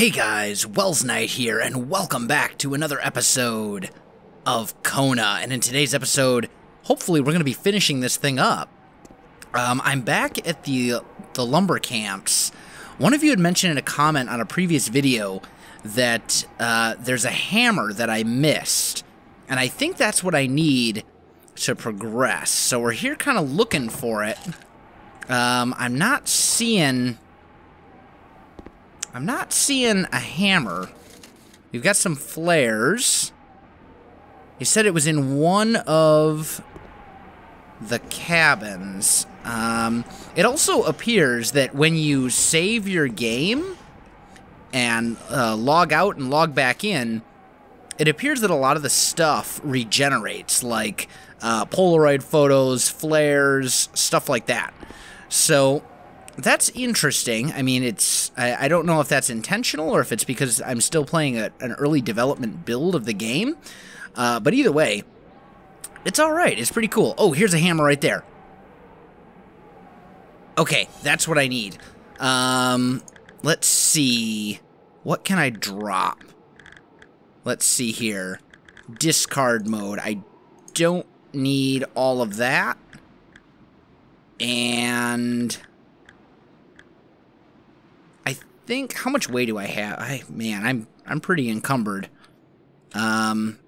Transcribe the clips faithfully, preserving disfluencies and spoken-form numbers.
Hey guys, Welsknight here, and welcome back to another episode of Kona. And in today's episode, hopefully we're going to be finishing this thing up. Um, I'm back at the, the lumber camps. One of you had mentioned in a comment on a previous video that uh, there's a hammer that I missed. And I think that's what I need to progress. So we're here kind of looking for it. Um, I'm not seeing... I'm not seeing a hammer. We've got some flares. You said it was in one of the cabins. Um, it also appears that when you save your game and uh, log out and log back in, it appears that a lot of the stuff regenerates, like uh, Polaroid photos, flares, stuff like that. So... that's interesting. I mean, it's... I, I don't know if that's intentional or if it's because I'm still playing a, an early development build of the game. Uh, but either way, it's all right. It's pretty cool. Oh, here's a hammer right there. Okay, that's what I need. Um, let's see. What can I drop? Let's see here. Discard mode. I don't need all of that. And... think how much weight do I have? I man, I'm I'm pretty encumbered. Um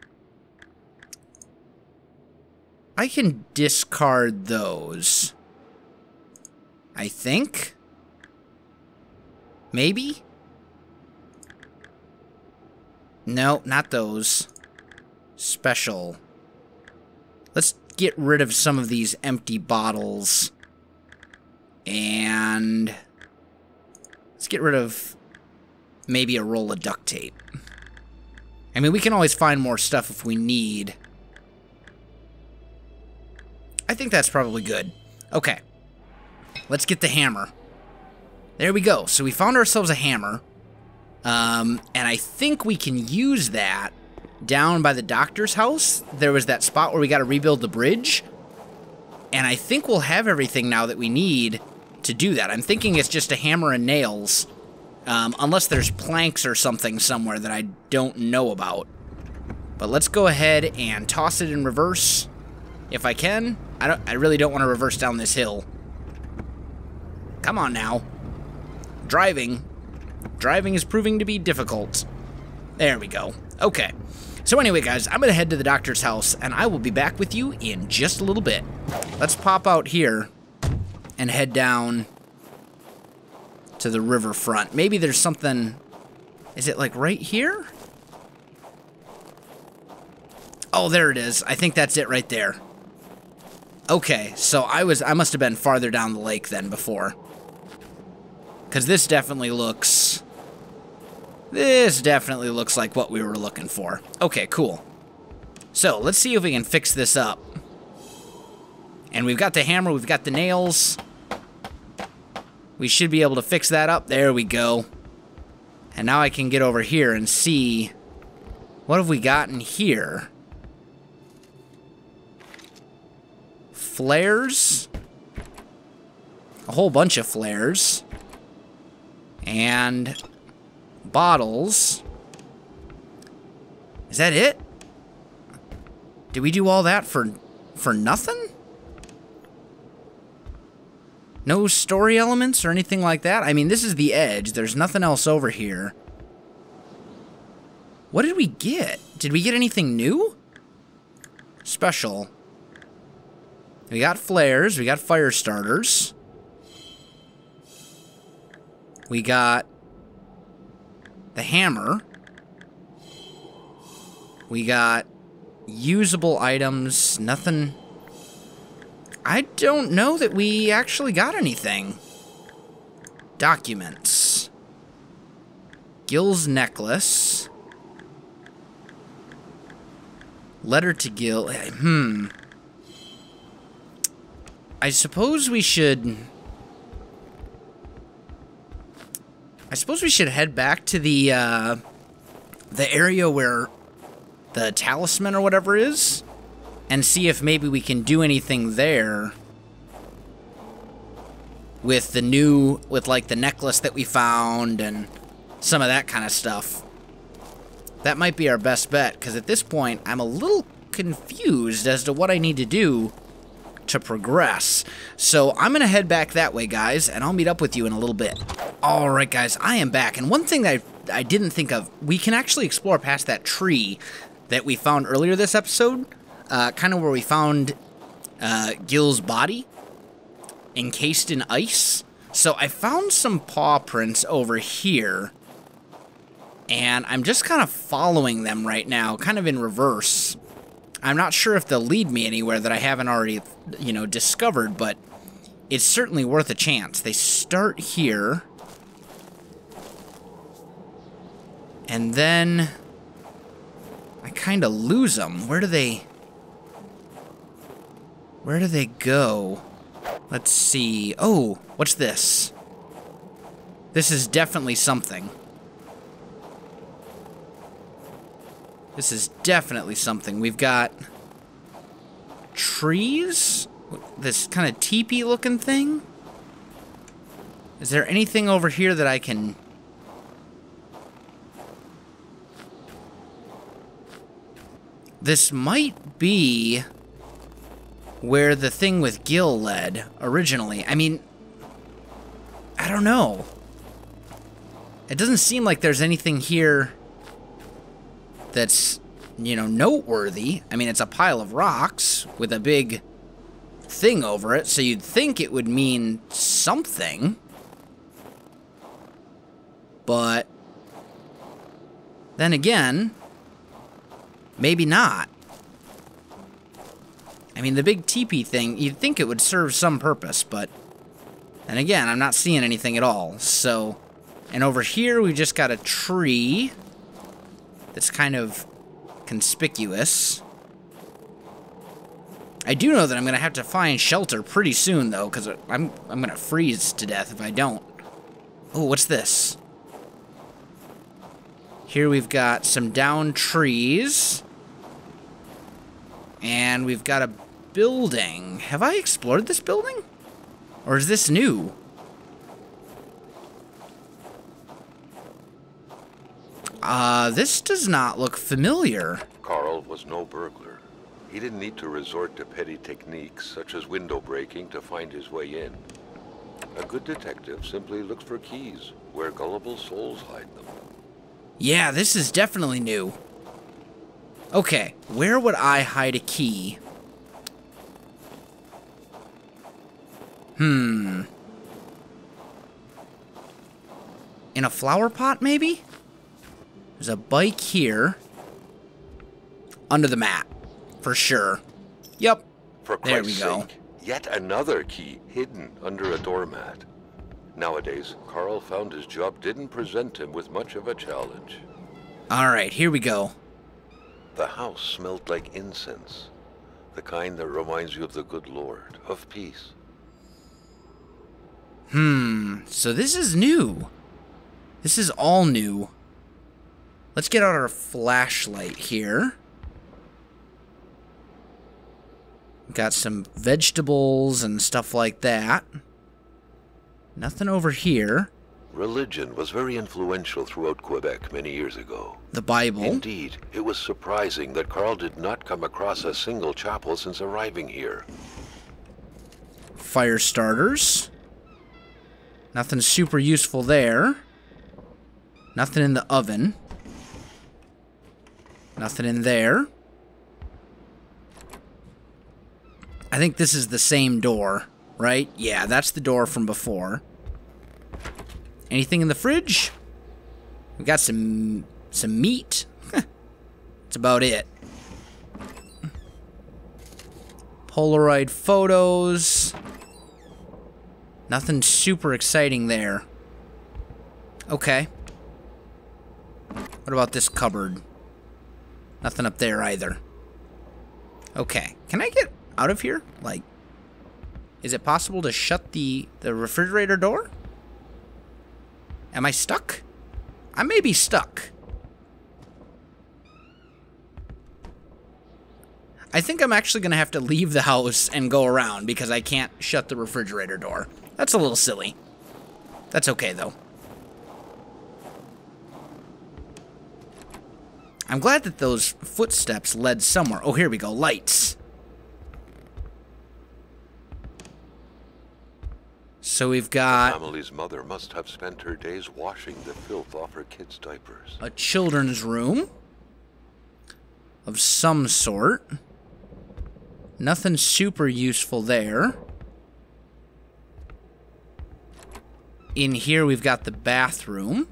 I can discard those. I think. Maybe? No, not those. Special. Let's get rid of some of these empty bottles. And let's get rid of maybe a roll of duct tape. I mean, we can always find more stuff if we need. I think that's probably good. Okay. Let's get the hammer. There we go. So we found ourselves a hammer. Um, and I think we can use that down by the doctor's house. There was that spot where we got to rebuild the bridge. And I think we'll have everything now that we need to do that. I'm thinking it's just a hammer and nails, um, unless there's planks or something somewhere that I don't know about. But let's go ahead and toss it in reverse if I can. I don't. I really don't want to reverse down this hill. Come on now. Driving. Driving is proving to be difficult. There we go. Okay. So anyway, guys, I'm going to head to the doctor's house, and I will be back with you in just a little bit. Let's pop out here and head down to the riverfront. Maybe there's something... is it like right here? Oh, there it is. I think that's it right there. Okay, so I was... I must have been farther down the lake than before. Because this definitely looks... this definitely looks like what we were looking for. Okay, cool. So, let's see if we can fix this up. And we've got the hammer, we've got the nails. We should be able to fix that up. There we go. And now I can get over here and see what have we gotten here. Flares. A whole bunch of flares. And bottles. Is that it? Did we do all that for for nothing? No story elements or anything like that? I mean, this is the edge. There's nothing else over here. What did we get? Did we get anything new? Special. We got flares. We got fire starters. We got the hammer. We got usable items. Nothing... I don't know that we actually got anything. Documents. Gil's necklace. Letter to Gil. Hmm. I suppose we should... I suppose we should head back to the, uh... the area where the talisman or whatever is. And see if maybe we can do anything there with the new, with like the necklace that we found and some of that kind of stuff. That might be our best bet, because at this point, I'm a little confused as to what I need to do to progress. So I'm going to head back that way, guys, and I'll meet up with you in a little bit. All right, guys, I am back. And one thing that I, I didn't think of, we can actually explore past that tree that we found earlier this episode, uh, kind of where we found uh, Gil's body encased in ice. So I found some paw prints over here, and I'm just kind of following them right now, kind of in reverse. I'm not sure if they'll lead me anywhere that I haven't already, you know, discovered, but it's certainly worth a chance. They start here, and then I kind of lose them. Where do they... Where do they go? Let's see. Oh, what's this? This is definitely something. This is definitely something. We've got trees? This kind of teepee looking thing? Is there anything over here that I can... This might be where the thing with Gil led originally. I mean, I don't know. It doesn't seem like there's anything here that's, you know, noteworthy. I mean, it's a pile of rocks with a big thing over it, so you'd think it would mean something. But then again, maybe not. I mean, the big teepee thing, you'd think it would serve some purpose, but... And again, I'm not seeing anything at all, so... And over here, we've just got a tree that's kind of conspicuous. I do know that I'm going to have to find shelter pretty soon, though, because I'm, I'm going to freeze to death if I don't. Oh, what's this? Here we've got some downed trees. And we've got a building. Have I explored this building? Or is this new? Uh, this does not look familiar. Carl was no burglar. He didn't need to resort to petty techniques such as window breaking to find his way in. A good detective simply looks for keys where gullible souls hide them. Yeah, this is definitely new. Okay, where would I hide a key? Hmm. In a flower pot, maybe? There's a bike here. Under the mat, for sure. Yep, for there we go. Sake, yet another key hidden under a doormat. Nowadays, Carl found his job didn't present him with much of a challenge. All right, here we go. The house smelled like incense, the kind that reminds you of the good Lord, of peace. Hmm, so this is new. This is all new. Let's get out our flashlight here. Got some vegetables and stuff like that. Nothing over here. Religion was very influential throughout Quebec many years ago. The Bible. Indeed, it was surprising that Carl did not come across a single chapel since arriving here. Fire starters. Nothing super useful there. Nothing in the oven. Nothing in there. I think this is the same door, right? Yeah, that's the door from before. Anything in the fridge? We got some some meat. That's about it. Polaroid photos. Nothing super exciting there. Okay. What about this cupboard? Nothing up there either. Okay. Can I get out of here? Like, is it possible to shut the, the refrigerator door? Am I stuck? I may be stuck. I think I'm actually going to have to leave the house and go around because I can't shut the refrigerator door. That's a little silly. That's okay, though. I'm glad that those footsteps led somewhere. Oh, here we go. Lights. So we've got... Amelie's mother must have spent her days washing the filth off her kids' diapers. A children's room. Of some sort. Nothing super useful there. In here we've got the bathroom.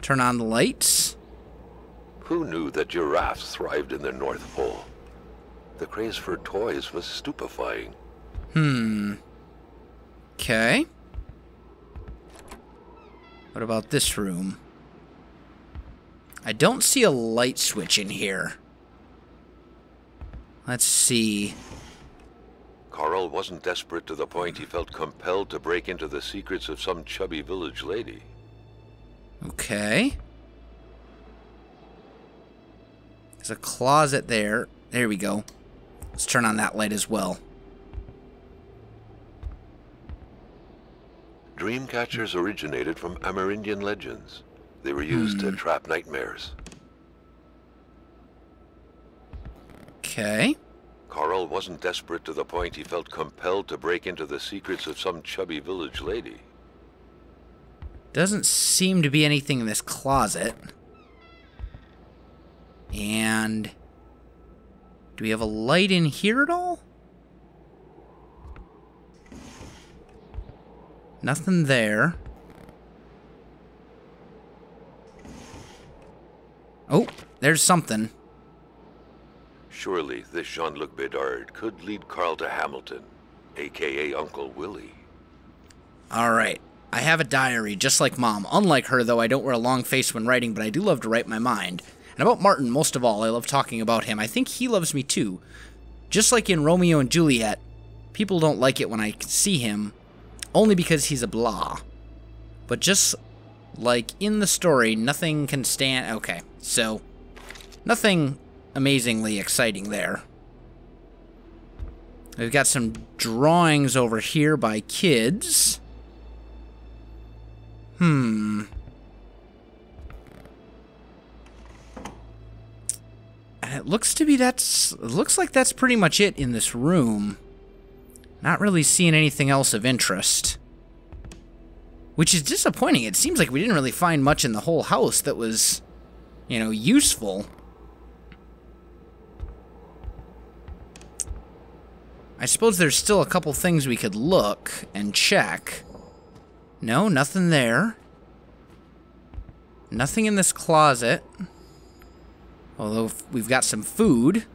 Turn on the lights. Who knew that giraffes thrived in the North Pole? The craze for toys was stupefying. Hmm. Okay. What about this room? I don't see a light switch in here. Let's see. Carl wasn't desperate to the point he felt compelled to break into the secrets of some chubby village lady. Okay. There's a closet there. There we go. Let's turn on that light as well. Dream catchers originated from Amerindian legends. They were used hmm. to trap nightmares. Okay. Carl wasn't desperate to the point he felt compelled to break into the secrets of some chubby village lady. Doesn't seem to be anything in this closet. And... do we have a light in here at all? Nothing there. Oh, there's something. Surely this Jean-Luc Bedard could lead Carl to Hamilton, a k a. Uncle Willie. All right. I have a diary, just like Mom. Unlike her, though, I don't wear a long face when writing, but I do love to write my mind. And about Martin, most of all, I love talking about him. I think he loves me, too. Just like in Romeo and Juliet, people don't like it when I see him, only because he's a blah. But just like in the story, nothing can stand... Okay, so nothing amazingly exciting there. We've got some drawings over here by kids... Hmm. And it looks to be that's... It looks like that's pretty much it in this room. Not really seeing anything else of interest. Which is disappointing. It seems like we didn't really find much in the whole house that was, you know, useful. I suppose there's still a couple things we could look and check. No, nothing there. Nothing in this closet. Although we've got some food.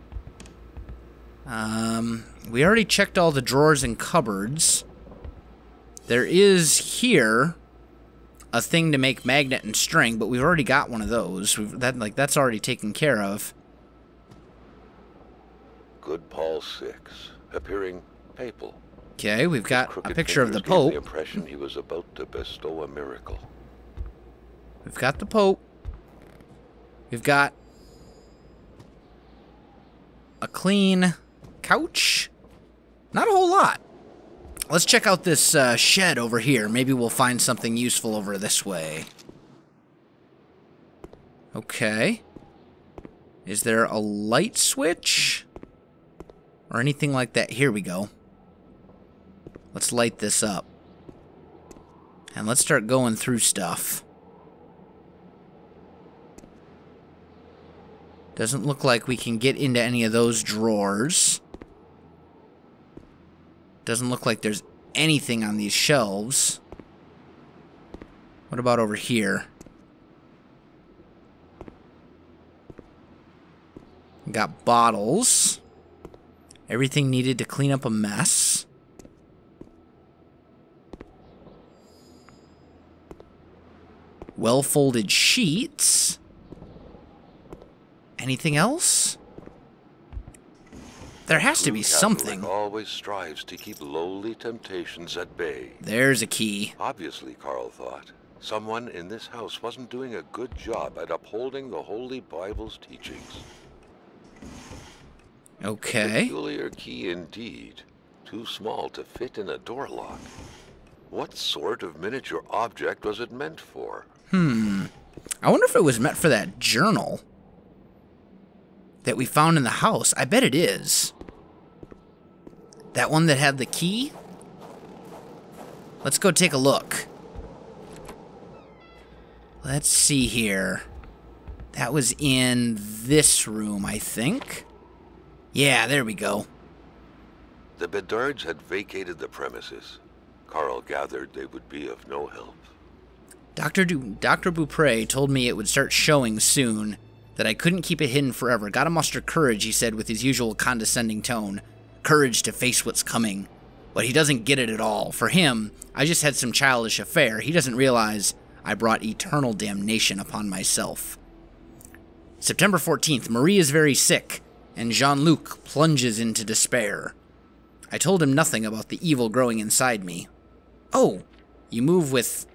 Um, we already checked all the drawers and cupboards. There is here a thing to make magnet and string, but we've already got one of those. We've, that like that's already taken care of. Good Paul six, appearing papal. Okay, we've got a picture of the Pope. The impression he was about to bestow a miracle. We've got the Pope. We've got a clean couch. Not a whole lot. Let's check out this uh, shed over here. Maybe we'll find something useful over this way. Okay. Is there a light switch? Or anything like that? Here we go. Let's light this up. And let's start going through stuff. Doesn't look like we can get into any of those drawers. Doesn't look like there's anything on these shelves. What about over here? We got bottles. Everything needed to clean up a mess. Well-folded sheets. Anything else? There has to be something. Always strives to keep lowly temptations at bay. There's a key. Obviously, Carl thought, someone in this house wasn't doing a good job at upholding the Holy Bible's teachings. Okay. Peculiar key indeed. Too small to fit in a door lock. What sort of miniature object was it meant for? Hmm. I wonder if it was meant for that journal that we found in the house. I bet it is. That one that had the key? Let's go take a look. Let's see here. That was in this room, I think. Yeah, there we go. The Bedards had vacated the premises. Carl gathered they would be of no help. Doctor Du- Doctor Boupre told me it would start showing soon, that I couldn't keep it hidden forever. Gotta muster courage, he said with his usual condescending tone. Courage to face what's coming. But he doesn't get it at all. For him, I just had some childish affair. He doesn't realize I brought eternal damnation upon myself. September fourteenth, Marie is very sick, and Jean-Luc plunges into despair. I told him nothing about the evil growing inside me. Oh, you move with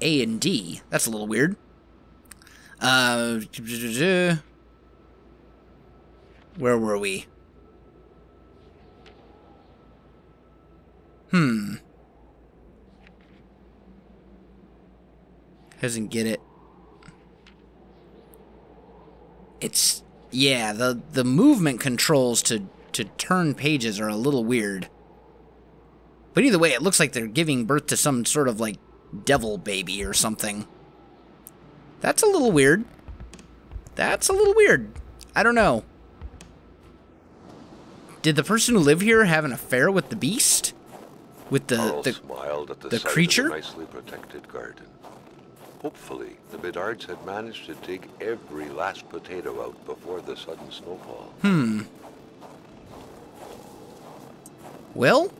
A and D. That's a little weird. Uh, where were we? Hmm. Doesn't get it. It's, yeah, the, the movement controls to, to turn pages are a little weird. But either way, it looks like they're giving birth to some sort of, like, devil baby or something. That's a little weird. That's a little weird. I don't know. Did the person who lived here have an affair with the beast? With the, Carl the, smiled at the, the creature? Of the nicely protected garden. Hopefully, the Bedards had managed to dig every last potato out before the sudden snowfall. Hmm. Well,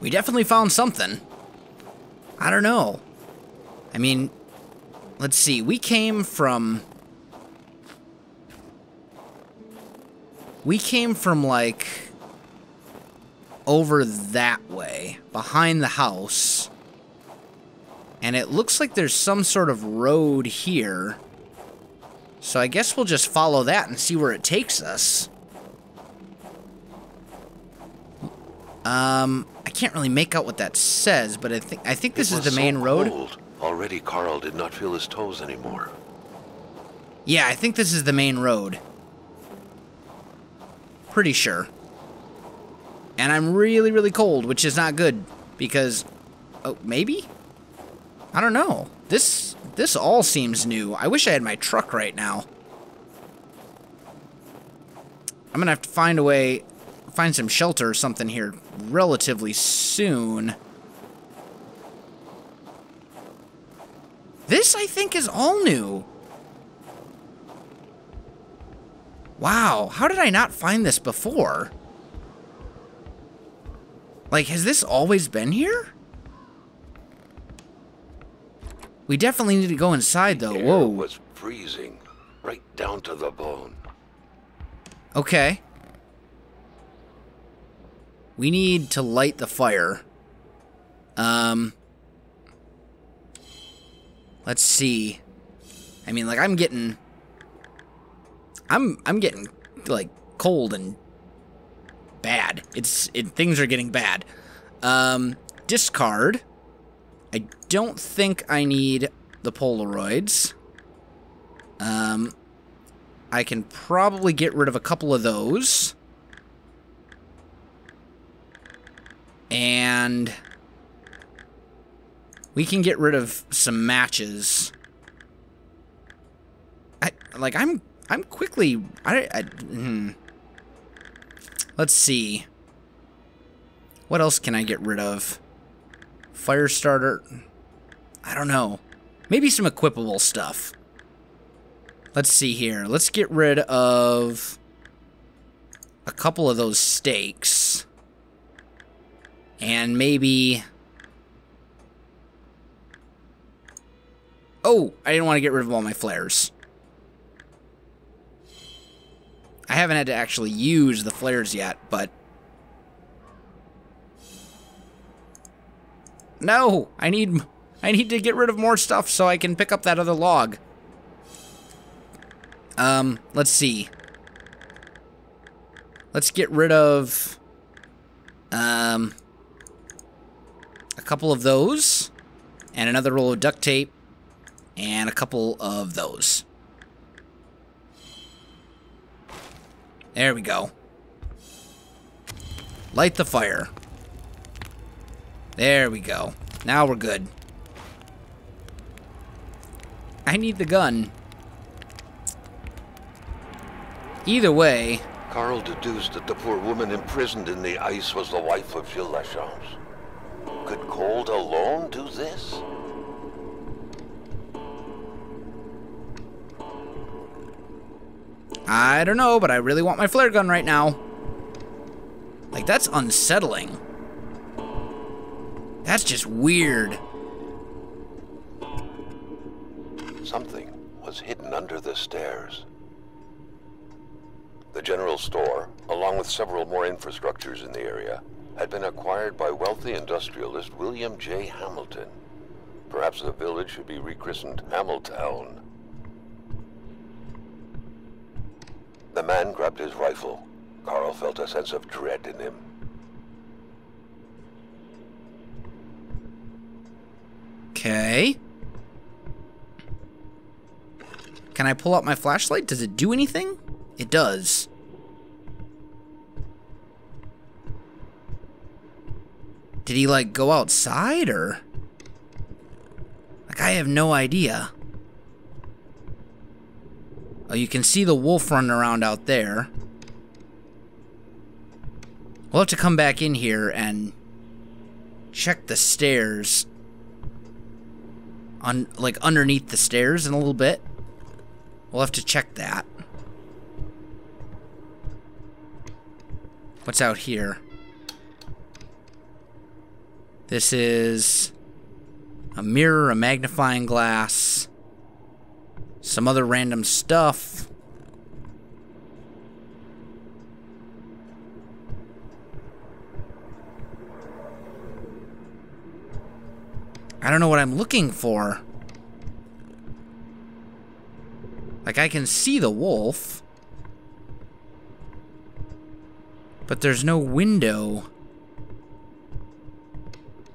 we definitely found something. I don't know. I mean, let's see. We came from... We came from, like, over that way, behind the house. And it looks like there's some sort of road here. So I guess we'll just follow that and see where it takes us. Um, I can't really make out what that says, but I think I think this is the main road. It was so cold. Already Carl did not feel his toes anymore. Yeah, I think this is the main road. Pretty sure. And I'm really, really cold, which is not good because... Oh, maybe? I don't know. This this all seems new. I wish I had my truck right now. I'm gonna have to find a way, find some shelter or something here relatively soon. This, I think, is all new. Wow, how did I not find this before? Like, has this always been here? We definitely need to go inside, though. Whoa. It was freezing, right down to the bone. Okay. We need to light the fire. Um. Let's see. I mean, like, I'm getting, I'm I'm getting like cold and bad. It's it, things are getting bad. Um, discard. I don't think I need the Polaroids. Um, I can probably get rid of a couple of those. And we can get rid of some matches. I like I'm I'm quickly I, I hmm. Let's see. What else can I get rid of? Fire starter. I don't know. Maybe some equipable stuff. Let's see here. Let's get rid of a couple of those stakes. And maybe... Oh! I didn't want to get rid of all my flares. I haven't had to actually use the flares yet, but... No, I need I need to get rid of more stuff so I can pick up that other log. Um, let's see. Let's get rid of um a couple of those and another roll of duct tape and a couple of those. There we go. Light the fire. There we go. Now we're good. I need the gun. Either way... Carl deduced that the poor woman imprisoned in the ice was the wife of Gilles Lachance. Could cold alone do this? I don't know, but I really want my flare gun right now. Like, that's unsettling. That's just weird. Something was hidden under the stairs. The general store, along with several more infrastructures in the area, had been acquired by wealthy industrialist William J. Hamilton. Perhaps the village should be rechristened Hamiltown. The man grabbed his rifle. Carl felt a sense of dread in him. Okay. Can I pull out my flashlight? Does it do anything? It does. Did he, like, go outside, or? Like, I have no idea. Oh, you can see the wolf running around out there. We'll have to come back in here and check the stairs. On, like, underneath the stairs in a little bit. We'll have to check that. What's out here? This is a mirror, a magnifying glass, some other random stuff. I don't know what I'm looking for. Like, I can see the wolf, but there's no window.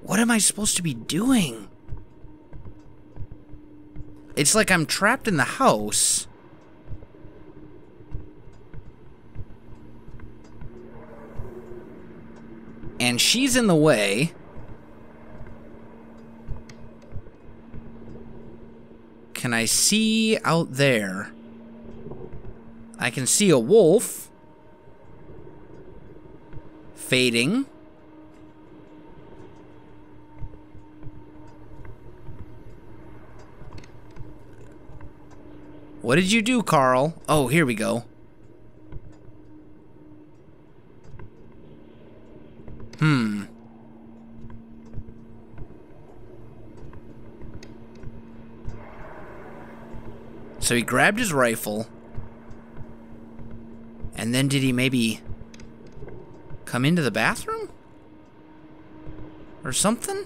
What am I supposed to be doing? It's like I'm trapped in the house. And she's in the way. Can I see out there? I can see a wolf. Fading. What did you do, Carl? Oh, here we go. Hmm. So he grabbed his rifle, and then did he maybe come into the bathroom? Or something?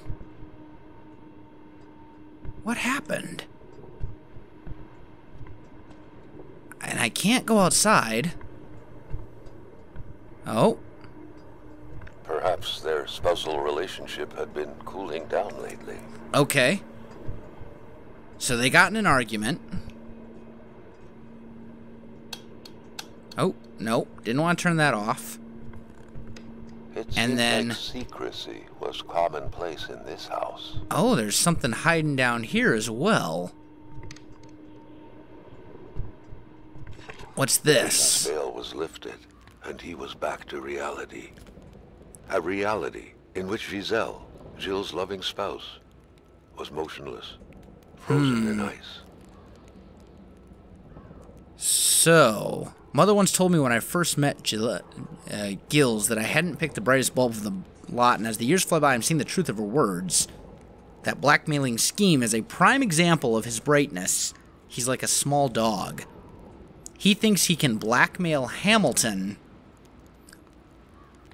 What happened? And I can't go outside. Oh. Perhaps their spousal relationship had been cooling down lately. Okay. So they got in an argument. Oh, nope. Didn't want to turn that off. It and then like secrecy was commonplace in this house. Oh, there's something hiding down here as well. What's this? The veil was lifted, and he was back to reality. A reality in which Giselle, Gilles' loving spouse, was motionless, frozen hmm. in ice. So... Mother once told me when I first met Gilles, uh, Gilles that I hadn't picked the brightest bulb of the lot, and as the years fly by, I'm seeing the truth of her words. That blackmailing scheme is a prime example of his brightness. He's like a small dog. He thinks he can blackmail Hamilton.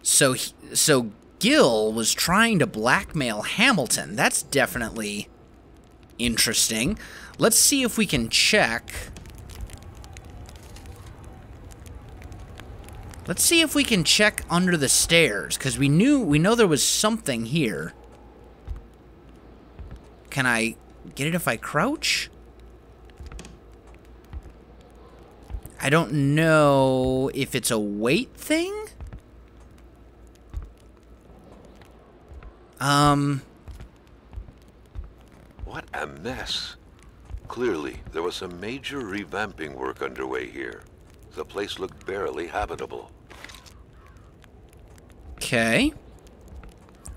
So, he, so Gilles was trying to blackmail Hamilton. That's definitely interesting. Let's see if we can check... Let's see if we can check under the stairs, because we knew we know there was something here. Can I get it if I crouch? I don't know if it's a weight thing? Um... What a mess. Clearly, there was some major revamping work underway here. The place looked barely habitable. Okay.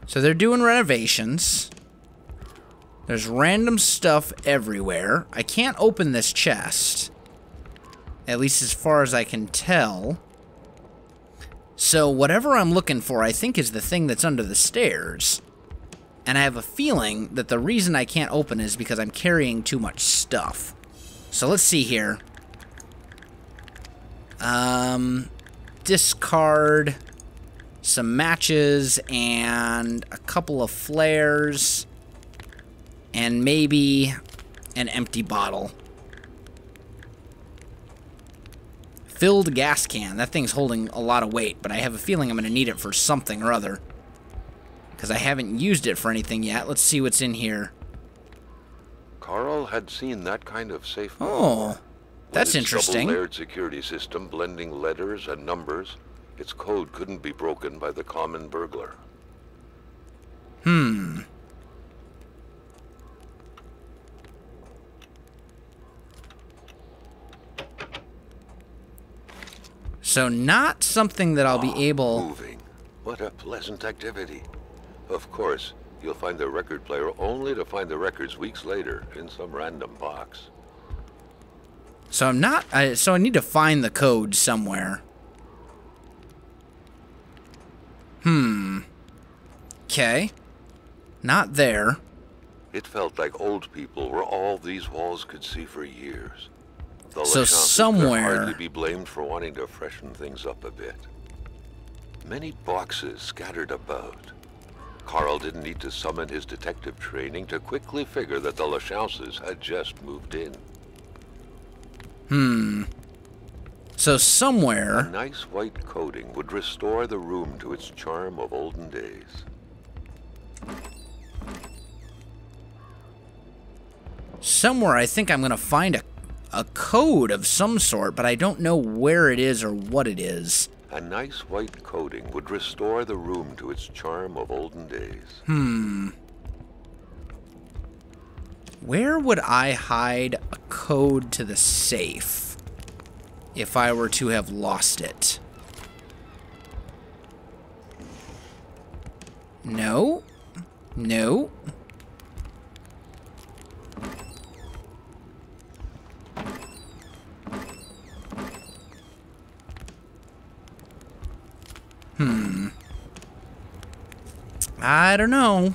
So they're doing renovations. There's random stuff everywhere. I can't open this chest. At least as far as I can tell. So whatever I'm looking for, I think, is the thing that's under the stairs. And I have a feeling that the reason I can't open is because I'm carrying too much stuff. So let's see here. Um, discard some matches and a couple of flares and maybe an empty bottle. Filled gas can. That thing's holding a lot of weight, but I have a feeling I'm going to need it for something or other. Because I haven't used it for anything yet. Let's see what's in here. Carl had seen that kind of safe. Oh, that's interesting. With its double-layered security system blending letters and numbers, its code couldn't be broken by the common burglar. Hmm. So not something that I'll be able... Oh, moving. What a pleasant activity. Of course, you'll find the record player only to find the records weeks later in some random box. So I'm not... I, so I need to find the code somewhere. Hmm. Okay. Not there. It felt like old people were all these walls could see for years. The so somewhere could hardly be blamed for wanting to freshen things up a bit. Many boxes scattered about. Carl didn't need to summon his detective training to quickly figure that the Lachances had just moved in. Hmm. So somewhere... A nice white coating would restore the room to its charm of olden days. Somewhere I think I'm going to find a A code of some sort, but I don't know where it is or what it is. A nice white coating would restore the room to its charm of olden days. Hmm. Where would I hide a code to the safe if I were to have lost it? No. No. Hmm. I don't know.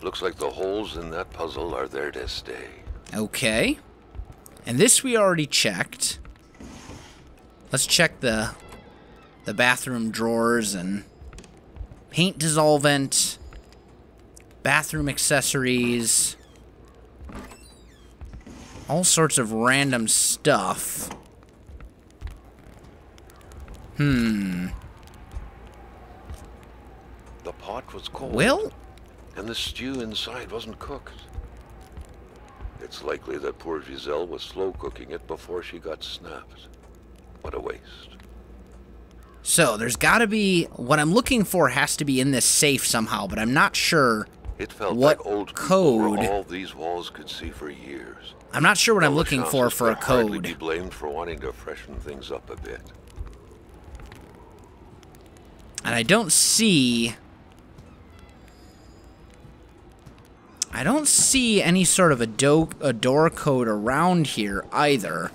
Looks like the holes in that puzzle are there to stay. Okay. And this we already checked. Let's check the the bathroom drawers and paint dissolvent, bathroom accessories, all sorts of random stuff. Hmm. The pot was cold. Well? And the stew inside wasn't cooked. It's likely that poor Giselle was slow cooking it before she got snapped. What a waste. So, there's gotta be... What I'm looking for has to be in this safe somehow, but I'm not sure it felt what like old code... All these walls could see for years. I'm not sure what I'm looking for for a code. Hardly be blamed for wanting to freshen things up a bit. And I don't see... I don't see any sort of a, do a door code around here, either.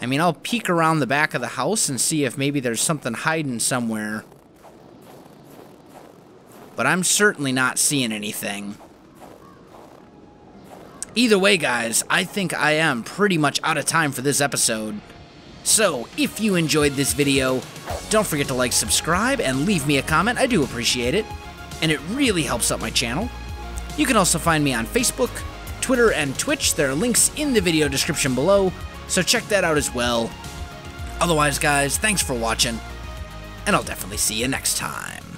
I mean, I'll peek around the back of the house and see if maybe there's something hiding somewhere. But I'm certainly not seeing anything. Either way, guys, I think I am pretty much out of time for this episode. So, if you enjoyed this video, don't forget to like, subscribe, and leave me a comment. I do appreciate it, and it really helps out my channel. You can also find me on Facebook, Twitter, and Twitch. There are links in the video description below, so check that out as well. Otherwise, guys, thanks for watching, and I'll definitely see you next time.